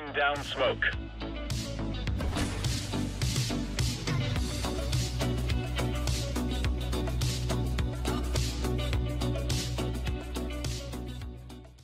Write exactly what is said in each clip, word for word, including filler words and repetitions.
team down smoke.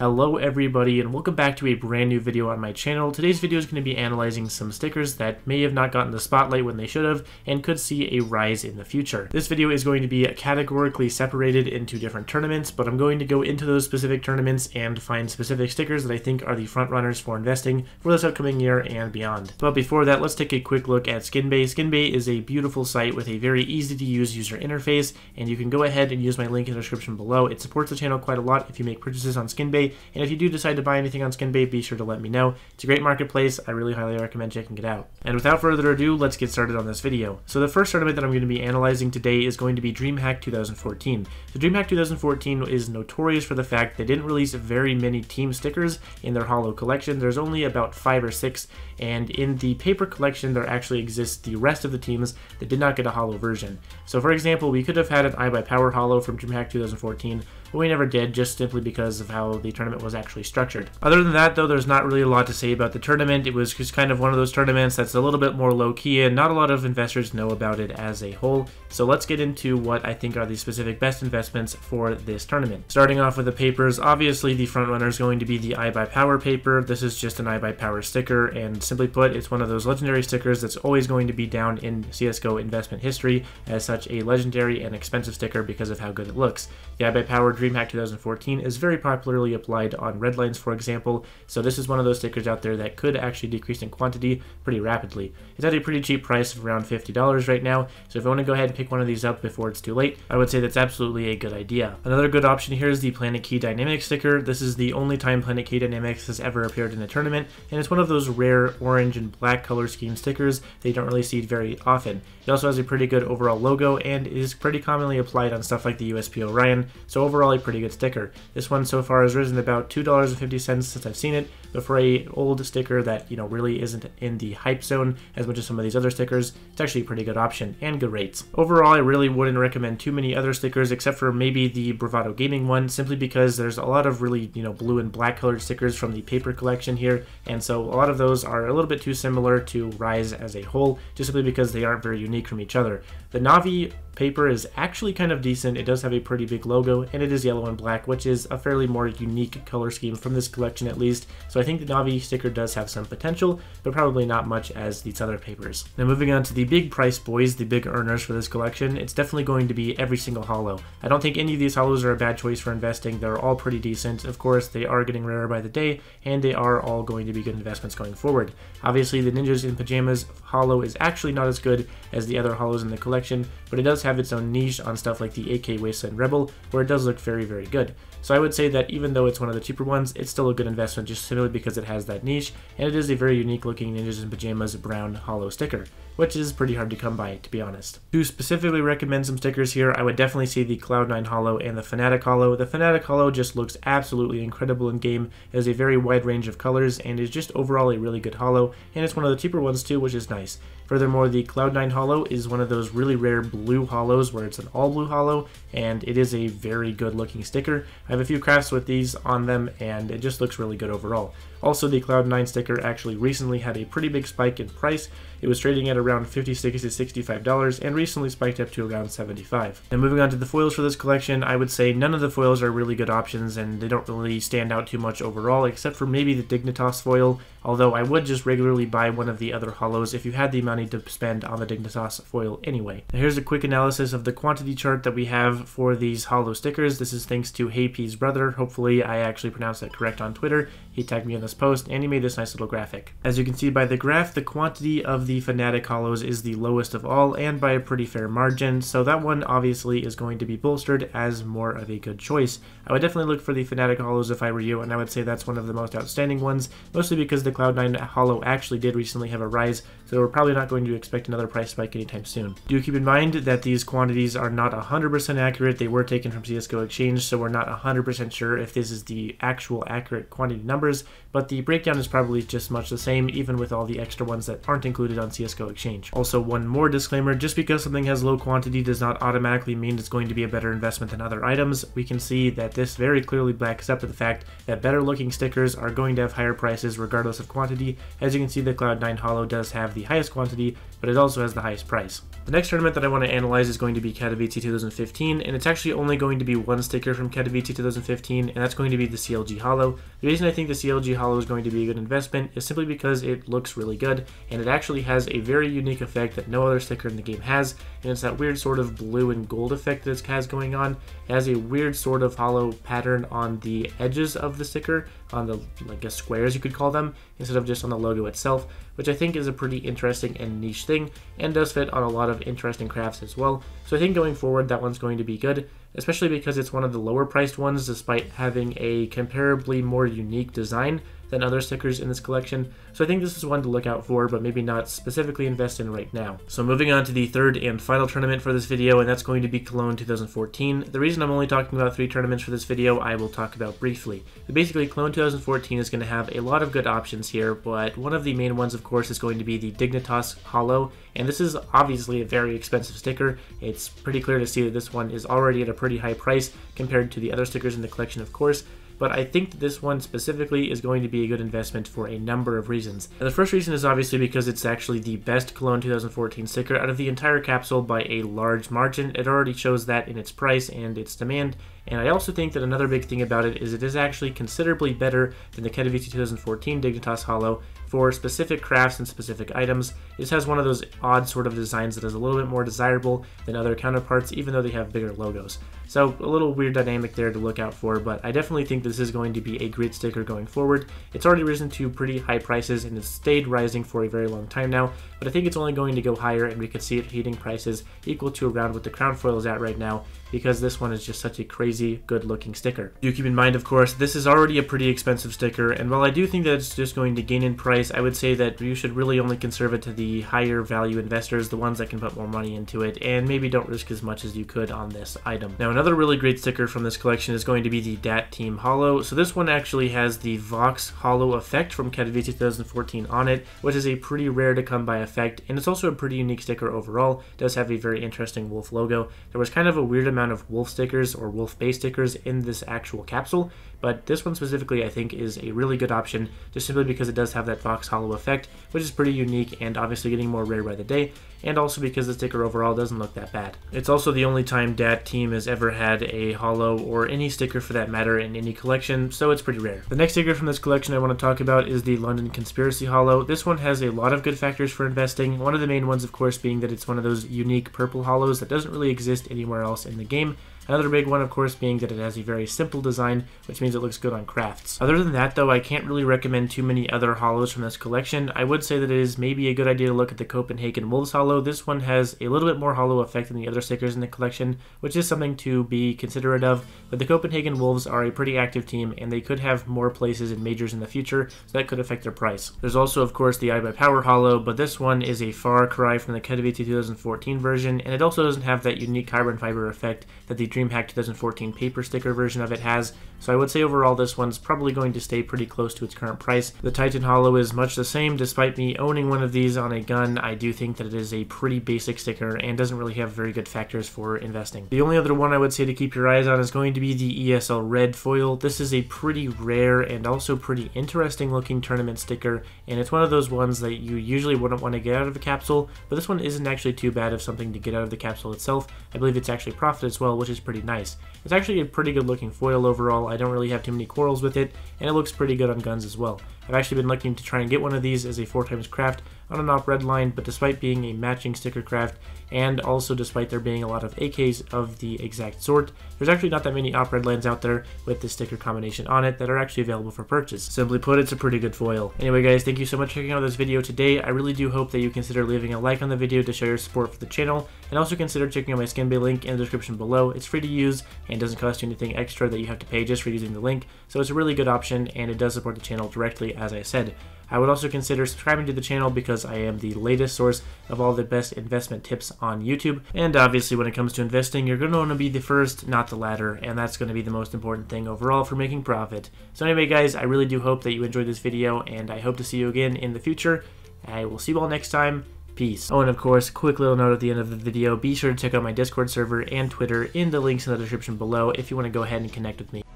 Hello everybody and welcome back to a brand new video on my channel. Today's video is going to be analyzing some stickers that may have not gotten the spotlight when they should have and could see a rise in the future. This video is going to be categorically separated into different tournaments, but I'm going to go into those specific tournaments and find specific stickers that I think are the front runners for investing for this upcoming year and beyond. But before that, let's take a quick look at SkinBay. SkinBay is a beautiful site with a very easy to use user interface, and you can go ahead and use my link in the description below. It supports the channel quite a lot if you make purchases on SkinBay. And if you do decide to buy anything on SkinBay, be sure to let me know. It's a great marketplace. I really highly recommend checking it out. And without further ado, let's get started on this video. So the first tournament that I'm going to be analyzing today is going to be DreamHack twenty fourteen. So DreamHack twenty fourteen is notorious for the fact they didn't release very many team stickers in their holo collection. There's only about five or six, and in the paper collection there actually exists the rest of the teams that did not get a holo version. So for example, we could have had an iBUYPOWER holo from DreamHack twenty fourteen, but we never did, just simply because of how the tournament was actually structured. Other than that, though, there's not really a lot to say about the tournament. It was just kind of one of those tournaments that's a little bit more low-key, and not a lot of investors know about it as a whole. So let's get into what I think are the specific best investments for this tournament. Starting off with the papers, obviously the frontrunner is going to be the iBUYPOWER paper. This is just an iBUYPOWER sticker, and simply put, it's one of those legendary stickers that's always going to be down in C S G O investment history as such a legendary and expensive sticker because of how good it looks. The iBUYPOWER DreamHack twenty fourteen is very popularly applied on red lines, for example, so this is one of those stickers out there that could actually decrease in quantity pretty rapidly. It's at a pretty cheap price of around fifty dollars right now, so if you want to go ahead and pick one of these up before it's too late, I would say that's absolutely a good idea. Another good option here is the Planet Key Dynamics sticker. This is the only time Planet Key Dynamics has ever appeared in a tournament, and it's one of those rare orange and black color scheme stickers that you don't really see very often. It also has a pretty good overall logo and is pretty commonly applied on stuff like the U S P Orion, so overall a pretty good sticker. This one so far has risen about two dollars and fifty cents since I've seen it, but for a old sticker that, you know, really isn't in the hype zone as much as some of these other stickers, it's actually a pretty good option and good rates. Overall, I really wouldn't recommend too many other stickers except for maybe the Bravado Gaming one, simply because there's a lot of really, you know, blue and black colored stickers from the paper collection here, and so a lot of those are a little bit too similar to Rise as a whole, just simply because they aren't very unique from each other. The Na'vi paper is actually kind of decent. It does have a pretty big logo, and it is yellow and black, which is a fairly more unique color scheme from this collection at least, so I think the Na'vi sticker does have some potential, but probably not much as these other papers. Now moving on to the big price boys, the big earners for this collection, it's definitely going to be every single holo. I don't think any of these holos are a bad choice for investing. They're all pretty decent. Of course, they are getting rarer by the day, and they are all going to be good investments going forward. Obviously, the Ninjas in Pajamas holo is actually not as good as the other holos in the collection, but it does have its own niche on stuff like the A K Wasteland Rebel, where it does look very, very good. So I would say that even though it's one of the cheaper ones, it's still a good investment just simply because it has that niche, and it is a very unique looking Ninjas in Pajamas brown holo sticker, which is pretty hard to come by, to be honest. To specifically recommend some stickers here, I would definitely see the Cloud nine holo and the Fnatic holo. The Fnatic holo just looks absolutely incredible in game. It has a very wide range of colors and is just overall a really good holo, and it's one of the cheaper ones too, which is nice. Furthermore, the Cloud nine holo is one of those really rare blue holos where it's an all blue holo, and it is a very good looking sticker. I have a few crafts with these on them, and it just looks really good overall. Also, the Cloud nine sticker actually recently had a pretty big spike in price. It was trading at around fifty-six to sixty-five dollars and recently spiked up to around seventy-five dollars. Now moving on to the foils for this collection, I would say none of the foils are really good options, and they don't really stand out too much overall except for maybe the Dignitas foil, although I would just regularly buy one of the other holos if you had the money to spend on the Dignitas foil anyway. Now here's a quick analysis of the quantity chart that we have for these holo stickers. This is thanks to HeyP's brother. Hopefully I actually pronounced that correct on Twitter. He tagged me in this post, and he made this nice little graphic. As you can see by the graph, the quantity of the Fnatic holos is the lowest of all, and by a pretty fair margin, so that one obviously is going to be bolstered as more of a good choice. I would definitely look for the Fnatic holos if I were you, and I would say that's one of the most outstanding ones, mostly because the Cloud nine holo actually did recently have a rise, so we're probably not going to expect another price spike anytime soon. Do keep in mind that these quantities are not one hundred percent accurate. They were taken from C S G O Exchange, so we're not one hundred percent sure if this is the actual accurate quantity numbers, but the breakdown is probably just much the same, even with all the extra ones that aren't included on C S G O Exchange. Also, one more disclaimer, just because something has low quantity does not automatically mean it's going to be a better investment than other items. We can see that this very clearly backs up to the fact that better looking stickers are going to have higher prices regardless of quantity. As you can see, the Cloud nine Holo does have the highest quantity, but it also has the highest price. The next tournament that I want to analyze is going to be Katowice two thousand fifteen, and it's actually only going to be one sticker from Katowice two thousand fifteen, and that's going to be the C L G Holo. The reason I think the C L G Holo is going to be a good investment is simply because it looks really good, and it actually has a very unique effect that no other sticker in the game has, and it's that weird sort of blue and gold effect that it has going on. It has a weird sort of hollow pattern on the edges of the sticker, on the, like, a squares you could call them, instead of just on the logo itself, which I think is a pretty interesting and niche thing, and does fit on a lot of interesting crafts as well. So I think going forward that one's going to be good, especially because it's one of the lower priced ones despite having a comparably more unique design than other stickers in this collection, so I think this is one to look out for, but maybe not specifically invest in right now. So moving on to the third and final tournament for this video, and that's going to be Cologne two thousand fourteen. The reason I'm only talking about three tournaments for this video, I will talk about briefly. But basically, Cologne two thousand fourteen is going to have a lot of good options here, but one of the main ones, of course, is going to be the Dignitas Holo, and this is obviously a very expensive sticker. It's pretty clear to see that this one is already at a pretty high price compared to the other stickers in the collection, of course, but I think that this one specifically is going to be a good investment for a number of reasons. And the first reason is obviously because it's actually the best Cologne two thousand fourteen sticker out of the entire capsule by a large margin. It already shows that in its price and its demand, and I also think that another big thing about it is it is actually considerably better than the Katowice two thousand fourteen Dignitas Holo for specific crafts and specific items. This has one of those odd sort of designs that is a little bit more desirable than other counterparts, even though they have bigger logos. So a little weird dynamic there to look out for, but I definitely think this is going to be a great sticker going forward. It's already risen to pretty high prices and it's stayed rising for a very long time now, but I think it's only going to go higher, and we could see it hitting prices equal to around what the Crown Foil is at right now, because this one is just such a crazy good looking sticker. Do keep in mind, of course, this is already a pretty expensive sticker, and while I do think that it's just going to gain in price, I would say that you should really only conserve it to the higher value investors, the ones that can put more money into it, and maybe don't risk as much as you could on this item. Now, another really great sticker from this collection is going to be the Dat Team Holo. So this one actually has the Vox Holo effect from Katowice two thousand fourteen on it, which is a pretty rare to come by effect, and it's also a pretty unique sticker overall. It does have a very interesting wolf logo. There was kind of a weird amount of wolf stickers or wolf base stickers in this actual capsule, but this one specifically I think is a really good option just simply because it does have that Vox Holo effect, which is pretty unique and obviously getting more rare by the day, and also because the sticker overall doesn't look that bad. It's also the only time Dat Team has ever had a holo or any sticker for that matter in any collection, so it's pretty rare. The next sticker from this collection I want to talk about is the London Conspiracy Holo. This one has a lot of good factors for investing, one of the main ones of course being that it's one of those unique purple holos that doesn't really exist anywhere else in the game. Another big one, of course, being that it has a very simple design, which means it looks good on crafts. Other than that, though, I can't really recommend too many other holos from this collection. I would say that it is maybe a good idea to look at the Copenhagen Wolves holo. This one has a little bit more holo effect than the other stickers in the collection, which is something to be considerate of, but the Copenhagen Wolves are a pretty active team, and they could have more places in majors in the future, so that could affect their price. There's also, of course, the iBUYPOWER holo, but this one is a far cry from the Katowice two thousand fourteen version, and it also doesn't have that unique carbon fiber effect that the DreamHack two thousand fourteen paper sticker version of it has, so I would say overall this one's probably going to stay pretty close to its current price. The Titan Holo is much the same. Despite me owning one of these on a gun, I do think that it is a pretty basic sticker and doesn't really have very good factors for investing. The only other one I would say to keep your eyes on is going to be the E S L Red Foil. This is a pretty rare and also pretty interesting looking tournament sticker, and it's one of those ones that you usually wouldn't want to get out of a capsule, but this one isn't actually too bad of something to get out of the capsule itself. I believe it's actually profit as well, which is pretty nice. It's actually a pretty good looking foil overall. I don't really have too many quarrels with it, and it looks pretty good on guns as well. I've actually been looking to try and get one of these as a four times craft on an op red line, but despite being a matching sticker craft, and also despite there being a lot of A Ks of the exact sort, there's actually not that many op red lines out there with this sticker combination on it that are actually available for purchase. Simply put, it's a pretty good foil. Anyway guys, thank you so much for checking out this video today. I really do hope that you consider leaving a like on the video to show your support for the channel, and also consider checking out my Skinbay link in the description below. It's free to use and doesn't cost you anything extra that you have to pay just for using the link, so it's a really good option and it does support the channel directly as I said. I would also consider subscribing to the channel because I am the latest source of all the best investment tips on YouTube. And obviously when it comes to investing, you're going to want to be the first, not the latter, and that's going to be the most important thing overall for making profit. So anyway guys, I really do hope that you enjoyed this video, and I hope to see you again in the future. I will see you all next time. Peace. Oh, and of course, quick little note at the end of the video, be sure to check out my Discord server and Twitter in the links in the description below if you want to go ahead and connect with me.